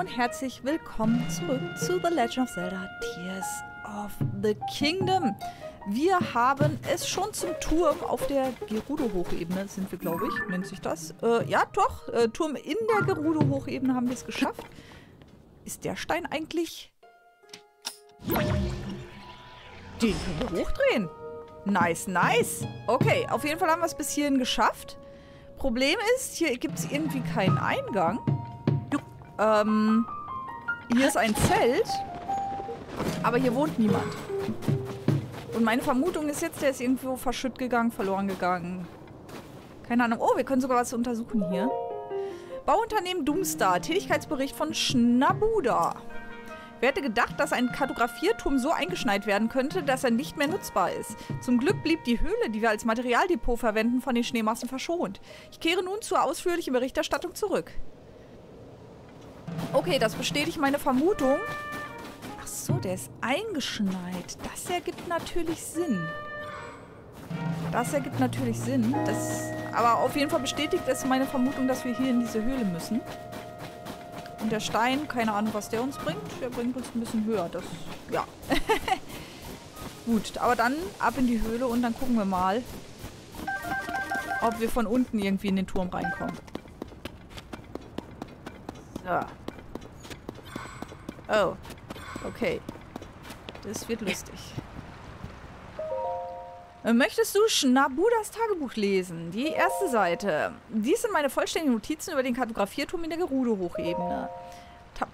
und herzlich willkommen zurück zu The Legend of Zelda: Tears of the Kingdom. Wir haben es schon zum Turm auf der Gerudo-Hochebene, sind wir, glaube ich, nennt sich das. Ja, doch, Turm in der Gerudo-Hochebene haben wir es geschafft. Ist der Stein eigentlich... Den können wir hochdrehen. Nice, nice. Okay, auf jeden Fall haben wir es bis hierhin geschafft. Problem ist, hier gibt es irgendwie keinen Eingang. Hier ist ein Zelt, aber hier wohnt niemand. Und meine Vermutung ist jetzt, der ist irgendwo verschütt gegangen, verloren gegangen. Keine Ahnung. Oh, wir können sogar was untersuchen hier. Bauunternehmen Dumstar. Tätigkeitsbericht von Schnabuda. Wer hätte gedacht, dass ein Kartografierturm so eingeschneit werden könnte, dass er nicht mehr nutzbar ist? Zum Glück blieb die Höhle, die wir als Materialdepot verwenden, von den Schneemassen verschont. Ich kehre nun zur ausführlichen Berichterstattung zurück. Okay, das bestätigt meine Vermutung. Ach so, der ist eingeschneit. Das ergibt natürlich Sinn. Aber auf jeden Fall bestätigt es meine Vermutung, dass wir hier in diese Höhle müssen. Und der Stein, keine Ahnung, was der uns bringt. Der bringt uns ein bisschen höher. Das, ja. Gut, aber dann ab in die Höhle und dann gucken wir mal, ob wir von unten irgendwie in den Turm reinkommen. So. Oh. Okay. Das wird lustig. Möchtest du Schnabudas Tagebuch lesen? Die erste Seite. Dies sind meine vollständigen Notizen über den Kartografierturm in der Gerudo-Hochebene.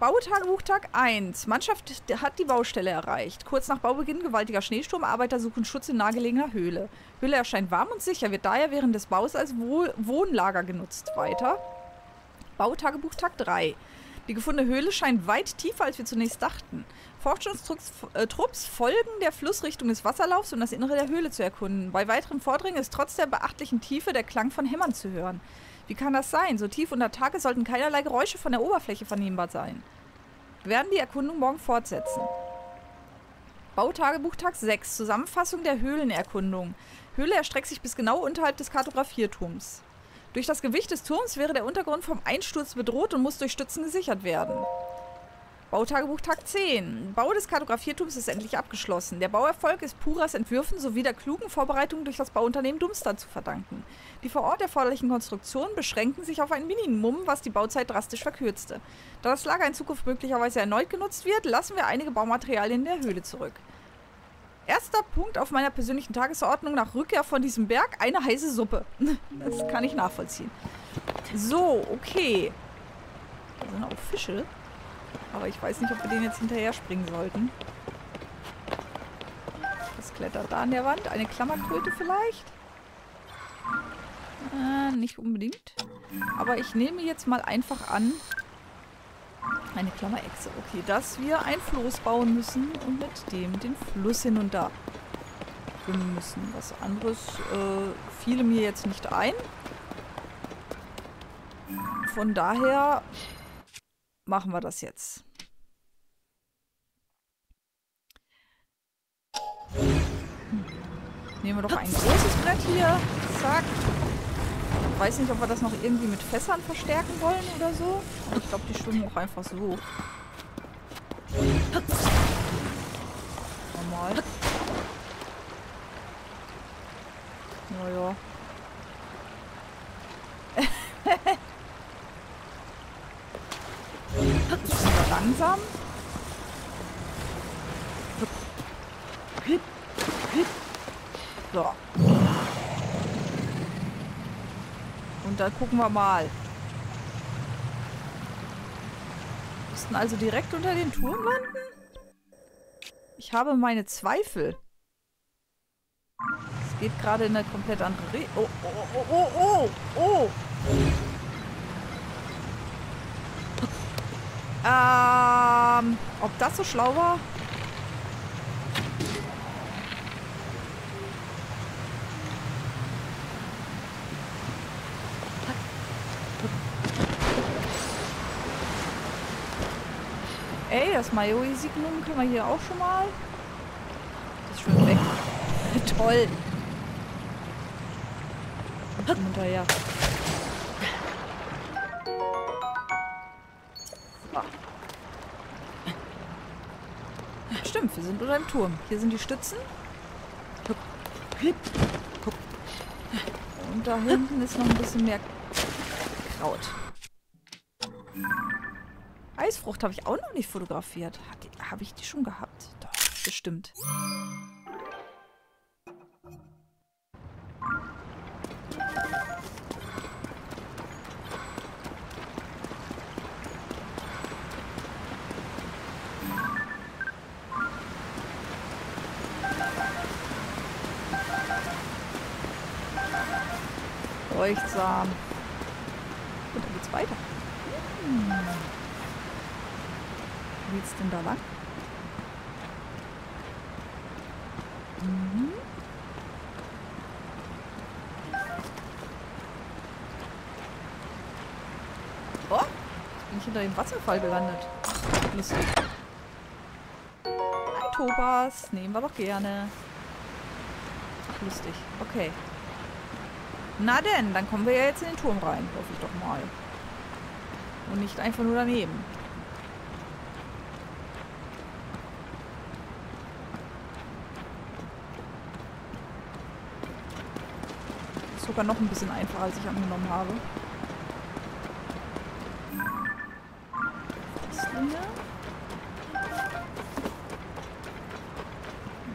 Bautagebuch Tag 1. Mannschaft hat die Baustelle erreicht. Kurz nach Baubeginn gewaltiger Schneesturm. Arbeiter suchen Schutz in nahegelegener Höhle. Höhle erscheint warm und sicher, wird daher während des Baus als Wohnlager genutzt. Weiter. Bautagebuch Tag 3. Die gefundene Höhle scheint weit tiefer, als wir zunächst dachten. Forschungstrupps folgen der Flussrichtung des Wasserlaufs, um das Innere der Höhle zu erkunden. Bei weiteren Vordringen ist trotz der beachtlichen Tiefe der Klang von Hämmern zu hören. Wie kann das sein? So tief unter Tage sollten keinerlei Geräusche von der Oberfläche vernehmbar sein. Wir werden die Erkundung morgen fortsetzen. Bautagebuch Tag 6. Zusammenfassung der Höhlenerkundung. Höhle erstreckt sich bis genau unterhalb des Kartografierturms. Durch das Gewicht des Turms wäre der Untergrund vom Einsturz bedroht und muss durch Stützen gesichert werden. Bautagebuch Tag 10. Bau des Kartografierturms ist endlich abgeschlossen. Der Bauerfolg ist Puras Entwürfen sowie der klugen Vorbereitung durch das Bauunternehmen Dumstar zu verdanken. Die vor Ort erforderlichen Konstruktionen beschränken sich auf ein Minimum, was die Bauzeit drastisch verkürzte. Da das Lager in Zukunft möglicherweise erneut genutzt wird, lassen wir einige Baumaterialien in der Höhle zurück. Erster Punkt auf meiner persönlichen Tagesordnung nach Rückkehr von diesem Berg, eine heiße Suppe. Das kann ich nachvollziehen. So, okay. Da sind auch Fische. Aber ich weiß nicht, ob wir denen jetzt hinterher springen sollten. Was klettert da an der Wand? Eine Klammerkröte vielleicht? Nicht unbedingt. Aber ich nehme jetzt mal einfach an... Eine Klammerechse. Okay, dass wir ein Floß bauen müssen und mit dem den Fluss hinunter schwimmen müssen. Was anderes fiel mir jetzt nicht ein. Von daher machen wir das jetzt. Nehmen wir doch ein großes Brett hier. Zack. Ich weiß nicht, ob wir das noch irgendwie mit Fässern verstärken wollen oder so. Aber ich glaube, die schwimmen auch einfach so. Normal. Naja. Langsam. So. Und dann gucken wir mal. Wir müssten also direkt unter den Turm landen? Ich habe meine Zweifel. Es geht gerade in eine komplett andere Richtung. Oh, oh, oh, oh, oh, oh. Ob das so schlau war? Ey, das Maya-Shiara-Schrein können wir hier auch schon mal. Das schwimmt weg. Toll. Hinterher. So. wir sind unter dem Turm. Hier sind die Stützen. Und da hinten ist noch ein bisschen mehr Kraut. Eisfrucht habe ich auch noch nicht fotografiert. Habe ich die schon gehabt? Doch, bestimmt. Leuchtsam. Gut, dann geht's weiter. Wie geht's denn da lang? Mhm. Oh, jetzt bin ich hinter dem Wasserfall gelandet. Lustig. Ein Topaz, nehmen wir doch gerne. Ach, lustig. Okay. Na denn, dann kommen wir ja jetzt in den Turm rein, hoffe ich doch mal. Und nicht einfach nur daneben. Ist sogar noch ein bisschen einfacher, als ich angenommen habe.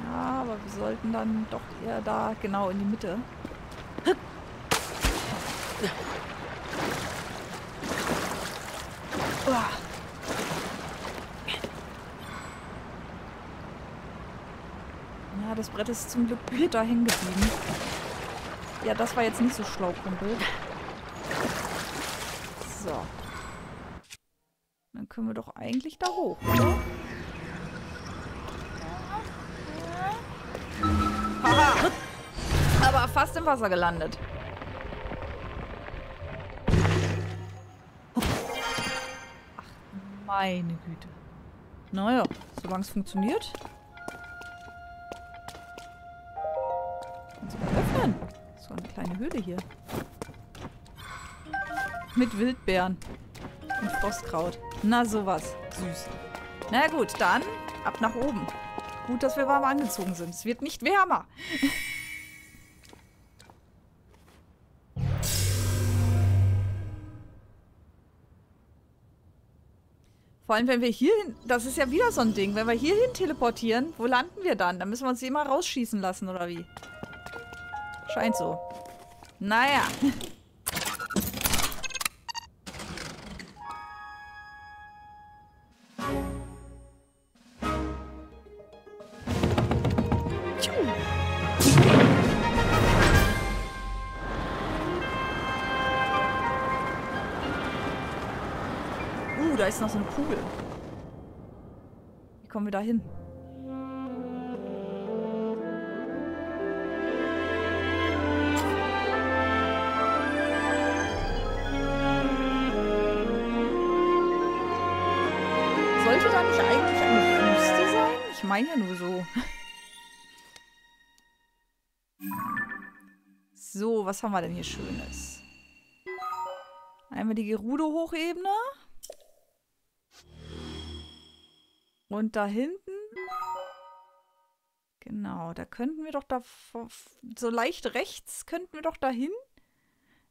Ja, aber wir sollten dann doch eher da genau in die Mitte. Ja, das Brett ist zum Glück da hängen geblieben. Ja, das war jetzt nicht so schlau, Kumpel. So. Dann können wir doch eigentlich da hoch, oder? Haha! Aber fast im Wasser gelandet. Meine Güte. Naja, solange es funktioniert. Kannst du mal öffnen. So eine kleine Höhle hier. Mit Wildbeeren. Und Frostkraut. Na sowas. Süß. Na gut, dann ab nach oben. Gut, dass wir warm angezogen sind. Es wird nicht wärmer. Vor allem, wenn wir hier hin... Das ist ja wieder so ein Ding. Wenn wir hier hin teleportieren, wo landen wir dann? Dann müssen wir uns hier mal rausschießen lassen, oder wie? Scheint so. Naja. Da ist noch so eine Kugel. Wie kommen wir da hin? Sollte da nicht eigentlich eine Wüste sein? Ich meine ja nur so. So, was haben wir denn hier Schönes? Einmal die Gerudo-Hochebene. Und da hinten, genau, da könnten wir doch da, so leicht rechts könnten wir doch dahin.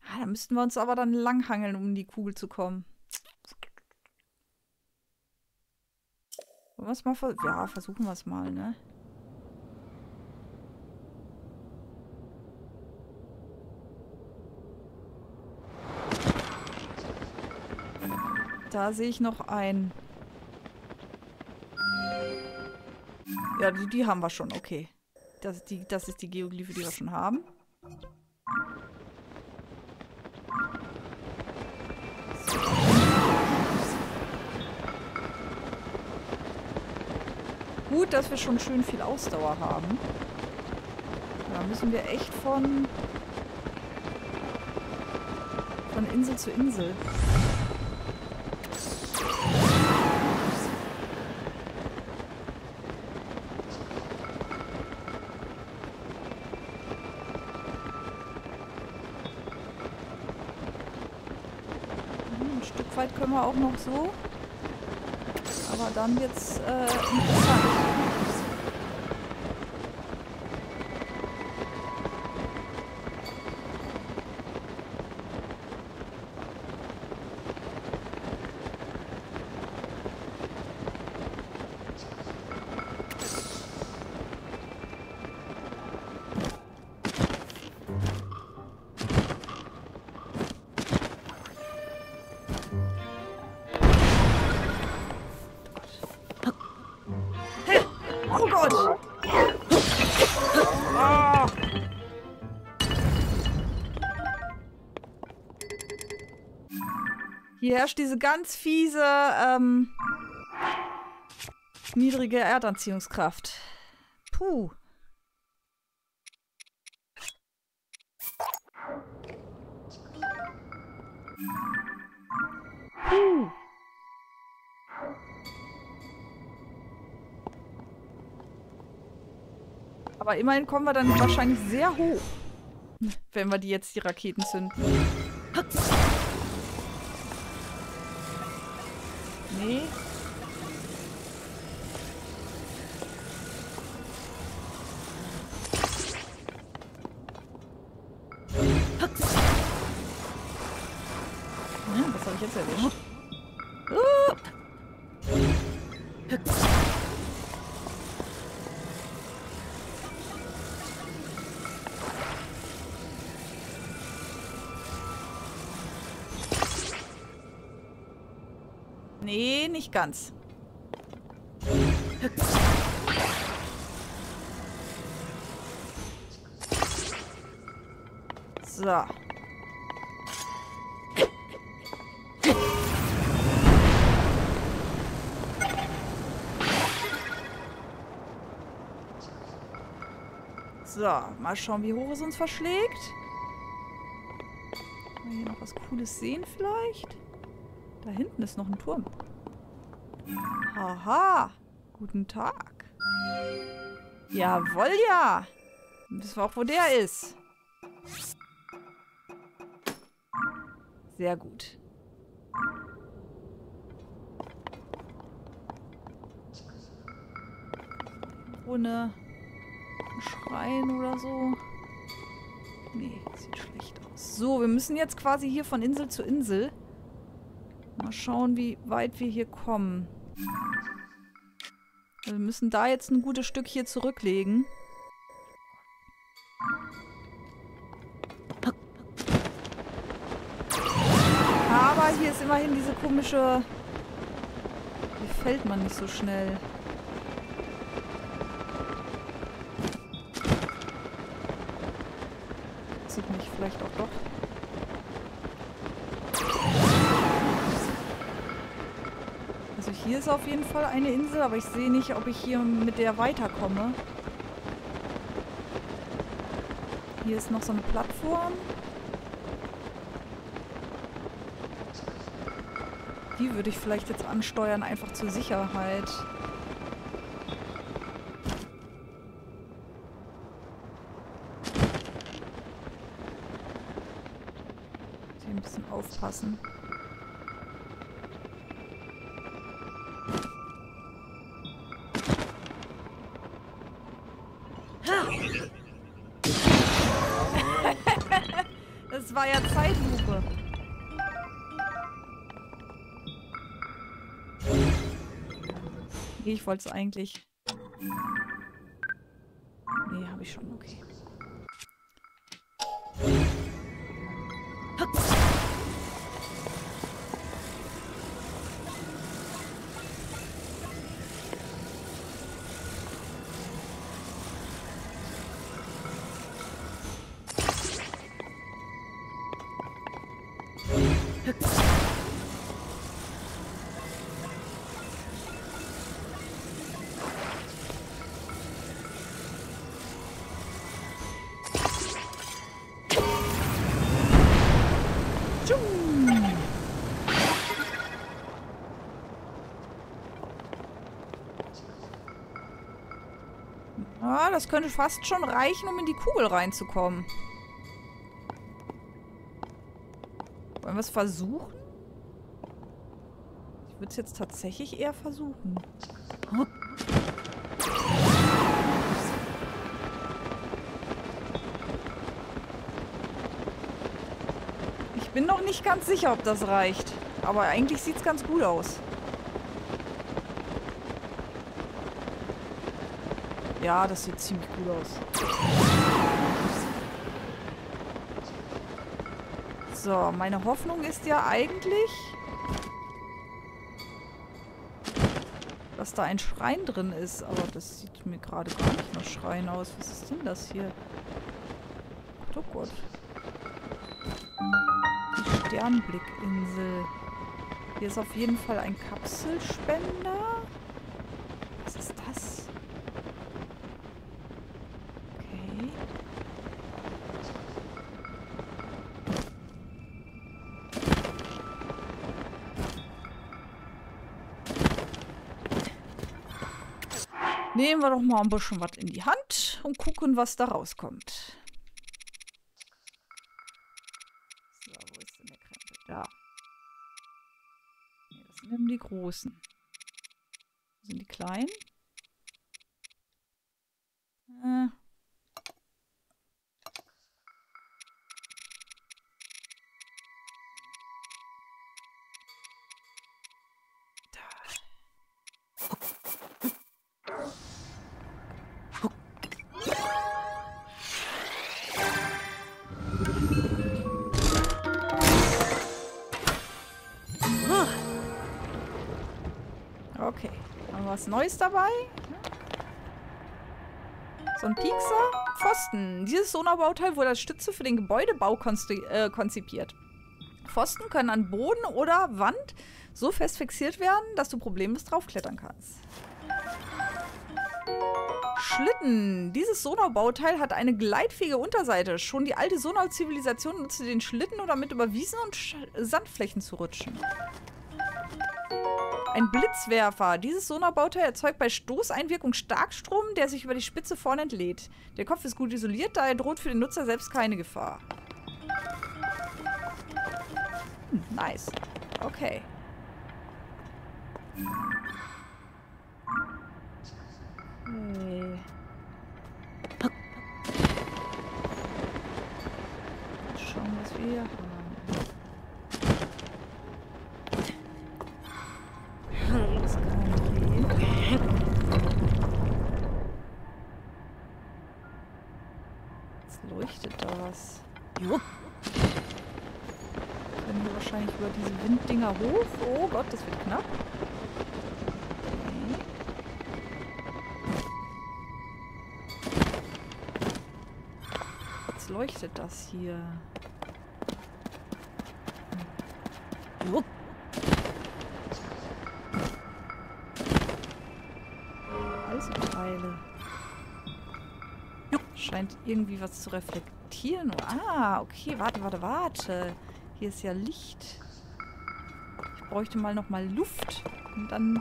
Ah, da müssten wir uns aber dann langhangeln, um in die Kugel zu kommen. Wollen wir es mal versuchen? Ja, versuchen wir es mal, ne? Da sehe ich noch ein... Ja, die haben wir schon, okay. Das ist die Geoglyphe, die wir schon haben. Gut, dass wir schon schön viel Ausdauer haben. Da müssen wir echt von Insel zu Insel. Können wir auch noch so. Aber dann jetzt interessant. Hier herrscht diese ganz fiese, niedrige Erdanziehungskraft. Puh. Puh. Aber immerhin kommen wir dann wahrscheinlich sehr hoch, wenn wir die jetzt die Raketen zünden. Nee. Hm, was habe ich jetzt erwischt? Nee, nicht ganz. So. So, mal schauen, wie hoch es uns verschlägt. Können wir hier noch was Cooles sehen vielleicht? Da hinten ist noch ein Turm. Aha, guten Tag. Jawohl, ja. Dann wissen wir auch, wo der ist. Sehr gut. Ohne Schrein oder so. Nee, sieht schlecht aus. So, wir müssen jetzt quasi hier von Insel zu Insel. Mal schauen, wie weit wir hier kommen. Wir müssen da jetzt ein gutes Stück hier zurücklegen. Aber hier ist immerhin diese komische... Hier fällt man nicht so schnell. Sieht mich vielleicht auch doch. Hier ist auf jeden Fall eine Insel, aber ich sehe nicht, ob ich hier mit der weiterkomme. Hier ist noch so eine Plattform. Die würde ich vielleicht jetzt ansteuern, einfach zur Sicherheit. Hier ein bisschen aufpassen. Das war ja Zeitlupe. Ich wollte es eigentlich... Nee, habe ich schon, okay. Ah, das könnte fast schon reichen, um in die Kugel reinzukommen. Wollen wir es versuchen? Ich würde es jetzt tatsächlich eher versuchen. Ich bin noch nicht ganz sicher, ob das reicht. Aber eigentlich sieht es ganz gut aus. Ja, das sieht ziemlich gut aus. So, meine Hoffnung ist ja eigentlich, dass da ein Schrein drin ist. Aber das sieht geht mir gerade gar nicht nach Schrein aus. Was ist denn das hier? Oh Gott. Die Sternblickinsel. Hier ist auf jeden Fall ein Kapselspender. Was ist das? Okay. Nehmen wir doch mal ein bisschen was in die Hand und gucken, was da rauskommt. So, wo ist denn der Krempel? Da. Nee, das sind eben die großen. Wo sind die kleinen? Okay, haben wir was Neues dabei? So ein Piekser? Pfosten. Dieses Sonaubauteil wurde als Stütze für den Gebäudebau konzipiert. Pfosten können an Boden oder Wand so fest fixiert werden, dass du problemlos draufklettern kannst. Schlitten. Dieses Sonaubauteil hat eine gleitfähige Unterseite. Schon die alte Sonau-Zivilisation nutzte den Schlitten, um damit über Wiesen und Sandflächen zu rutschen. Ein Blitzwerfer. Dieses Sonaubauteil erzeugt bei Stoßeinwirkung Starkstrom, der sich über die Spitze vorne entlädt. Der Kopf ist gut isoliert, daher droht für den Nutzer selbst keine Gefahr. Nice. Okay. Okay. Schauen wir, was wir hier haben. Winddinger hoch. Oh Gott, das wird knapp. Okay. Jetzt leuchtet das hier. Jo. Also Teile. Scheint irgendwie was zu reflektieren. Ah, okay. Warte, warte, warte. Hier ist ja Licht. Ich bräuchte mal noch mal Luft und dann...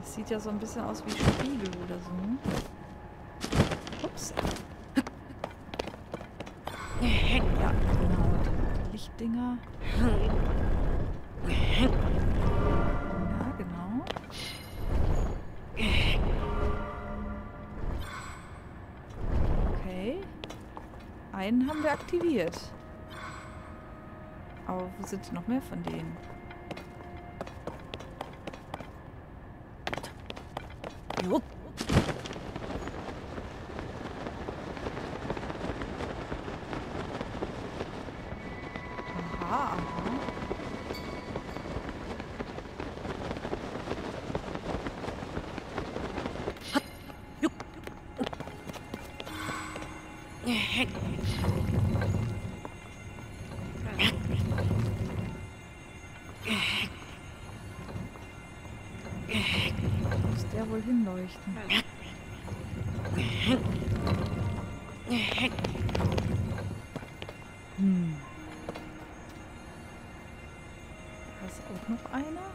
Das sieht ja so ein bisschen aus wie Spiegel oder so. Ups. Ja, genau. Die Lichtdinger. Ja, genau. Einen haben wir aktiviert. Aber wo sind noch mehr von denen? Jo. Aha. Hinleuchten. Hm. Da ist auch noch einer.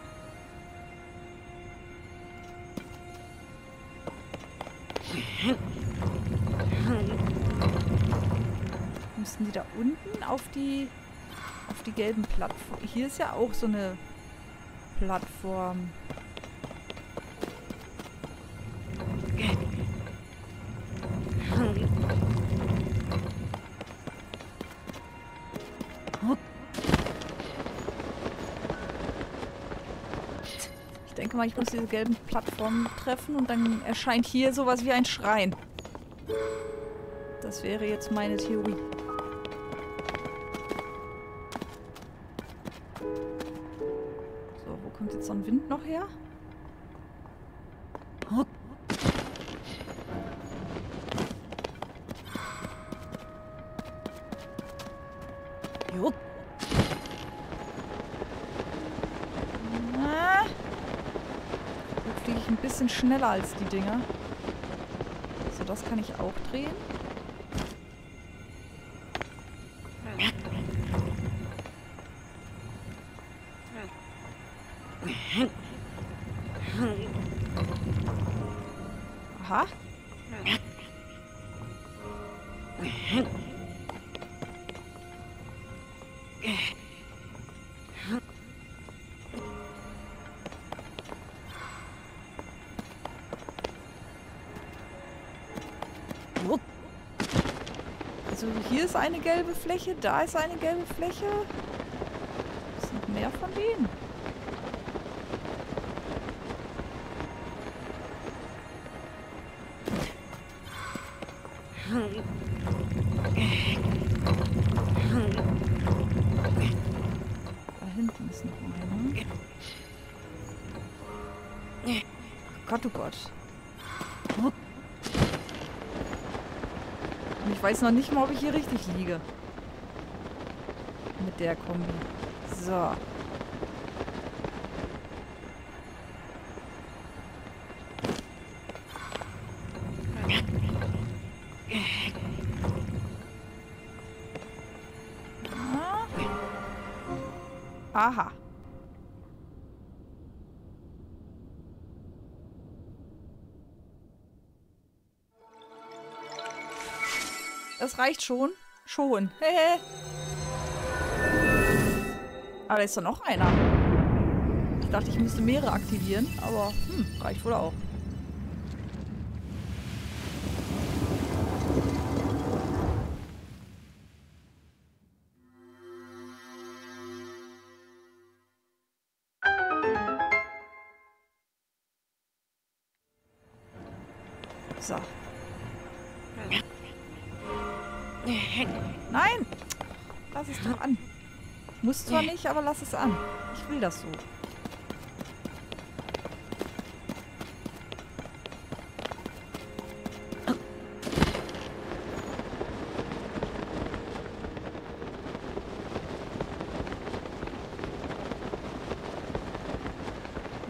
Müssen die da unten auf die gelben Plattformen? Hier ist ja auch so eine Plattform. Ich muss diese gelben Plattformen treffen und dann erscheint hier sowas wie ein Schrein. Das wäre jetzt meine Theorie. So, wo kommt jetzt so ein Wind noch her? Oh. Jo. Na. Jetzt fliege ich ein bisschen schneller als die Dinger. So, das kann ich auch drehen. Aha. Also hier ist eine gelbe Fläche, da ist eine gelbe Fläche. Es sind mehr von denen. Da hinten ist noch einer. Gott, oh Gott. Und ich weiß noch nicht mal, ob ich hier richtig liege. Mit der Kombi. So. Aha. Das reicht schon. Schon. Aber da ist doch noch einer. Ich dachte, ich müsste mehrere aktivieren, aber reicht wohl auch. So. Nein! Lass es doch an. Muss zwar nicht, aber lass es an. Ich will das so.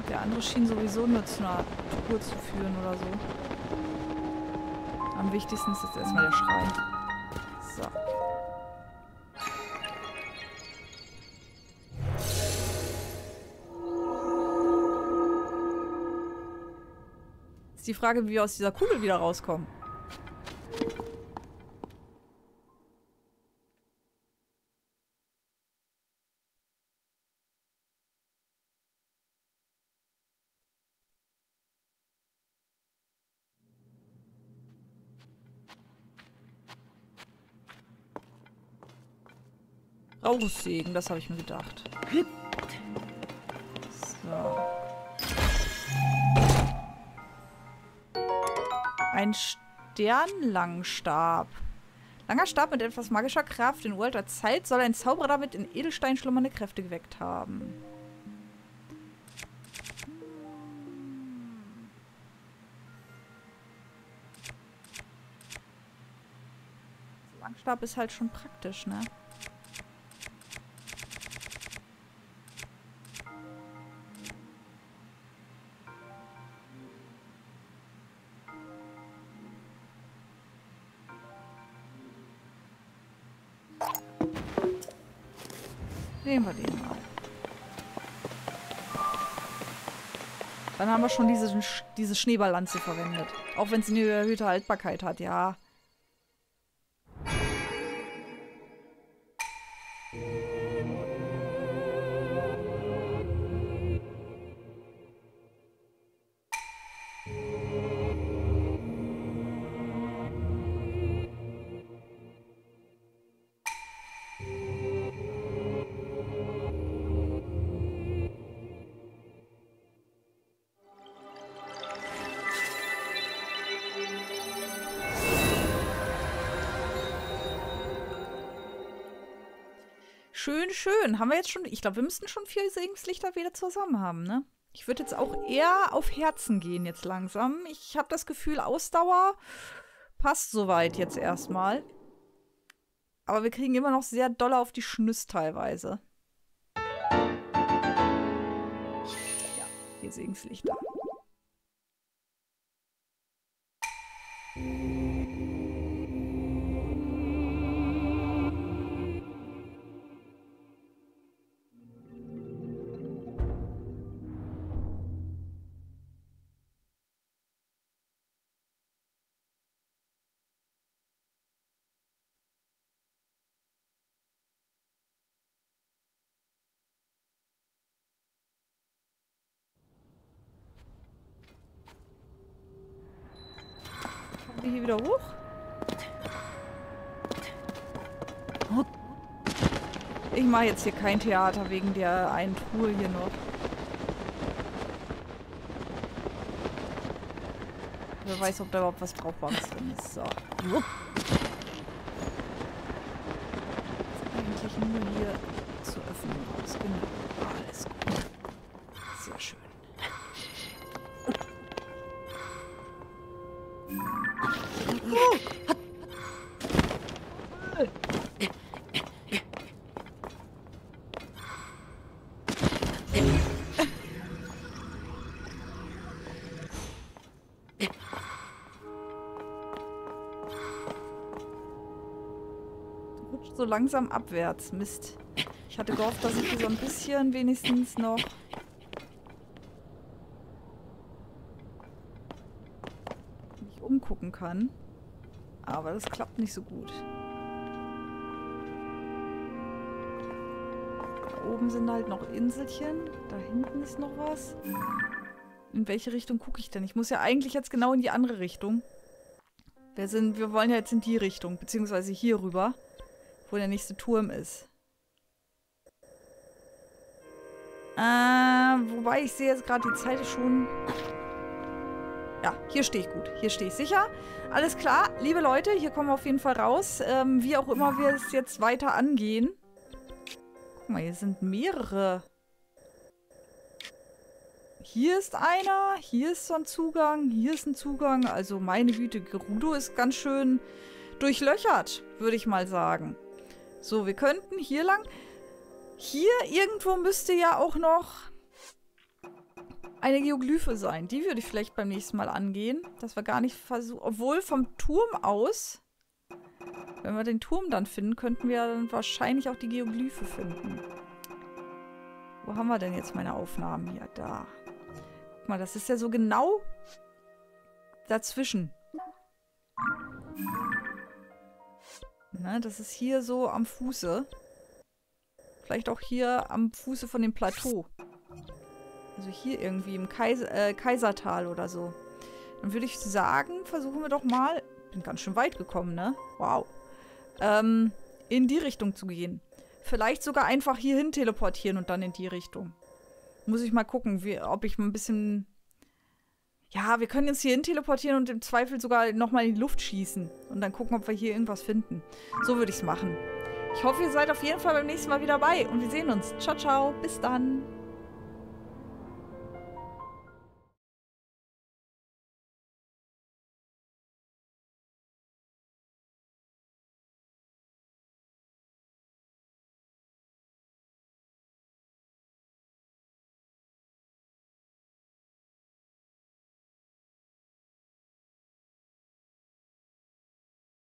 Der andere schien sowieso nur zu einer Tour zu führen oder so. Am wichtigsten ist jetzt erstmal der Schrei. So. Ist die Frage, wie wir aus dieser Kugel wieder rauskommen. Rauchsägen, das habe ich mir gedacht. So. Ein Sternlangstab. Langer Stab mit etwas magischer Kraft. In uralter Zeit soll ein Zauberer damit in Edelstein schlummernde Kräfte geweckt haben. Langstab ist halt schon praktisch, ne? Nehmen wir den mal. Dann haben wir schon diese Schneeballlanze verwendet. Auch wenn sie eine erhöhte Haltbarkeit hat, ja. Schön, schön. Haben wir jetzt schon... Ich glaube, wir müssten schon 4 Segenslichter wieder zusammen haben, ne? Ich würde jetzt auch eher auf Herzen gehen jetzt langsam. Ich habe das Gefühl, Ausdauer passt soweit jetzt erstmal. Aber wir kriegen immer noch sehr doll auf die Schnüss teilweise. Ja, hier Segenslichter. Hier wieder hoch. Ich mache jetzt hier kein Theater wegen der einen Truhe hier noch. Wer weiß, ob da überhaupt was Brauchbares drin ist. So. Eigentlich nur hier zu öffnen raus. Genau. Alles gut. Sehr schön. So langsam abwärts. Mist. Ich hatte gehofft, dass ich hier so ein bisschen wenigstens noch... mich umgucken kann. Aber das klappt nicht so gut. Da oben sind halt noch Inselchen. Da hinten ist noch was. In welche Richtung gucke ich denn? Ich muss ja eigentlich jetzt genau in die andere Richtung. Wir wollen ja jetzt in die Richtung, beziehungsweise hier rüber, wo der nächste Turm ist. Wobei ich sehe jetzt gerade, die Zeit ist schon... Ja, hier stehe ich gut. Hier stehe ich sicher. Alles klar, liebe Leute, hier kommen wir auf jeden Fall raus. Wie auch immer wir es jetzt weiter angehen. Guck mal, hier sind mehrere. Hier ist einer, hier ist so ein Zugang, hier ist ein Zugang. Also meine Güte, Gerudo ist ganz schön durchlöchert, würde ich mal sagen. So, wir könnten hier lang... Hier irgendwo müsste ja auch noch... eine Geoglyphe sein. Die würde ich vielleicht beim nächsten Mal angehen. Dass wir gar nicht versuchen... Obwohl vom Turm aus... Wenn wir den Turm dann finden, könnten wir dann wahrscheinlich auch die Geoglyphe finden. Wo haben wir denn jetzt meine Aufnahmen hier? Da. Guck mal, das ist ja so genau dazwischen. Ne, das ist hier so am Fuße. Vielleicht auch hier am Fuße von dem Plateau. Also hier irgendwie im Kaisertal oder so. Dann würde ich sagen, versuchen wir doch mal... Bin ganz schön weit gekommen, ne? Wow. In die Richtung zu gehen. Vielleicht sogar einfach hierhin teleportieren und dann in die Richtung. Muss ich mal gucken, ob ich mal ein bisschen... Ja, wir können jetzt hierhin teleportieren und im Zweifel sogar nochmal in die Luft schießen. Und dann gucken, ob wir hier irgendwas finden. So würde ich es machen. Ich hoffe, ihr seid auf jeden Fall beim nächsten Mal wieder dabei. Und wir sehen uns. Ciao, ciao. Bis dann.